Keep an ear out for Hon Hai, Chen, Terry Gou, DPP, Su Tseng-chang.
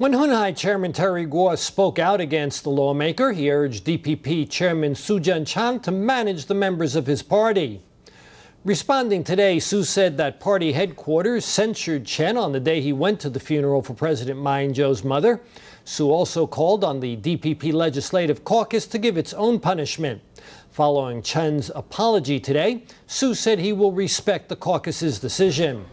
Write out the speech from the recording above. When Hon Hai Chairman Terry Gou spoke out against the lawmaker, he urged DPP Chairman Su Tseng-chang to manage the members of his party. Responding today, Su said that party headquarters censured Chen on the day he went to the funeral for President Ma Ying-jeou's mother. Su also called on the DPP Legislative Caucus to give its own punishment. Following Chen's apology today, Su said he will respect the caucus's decision.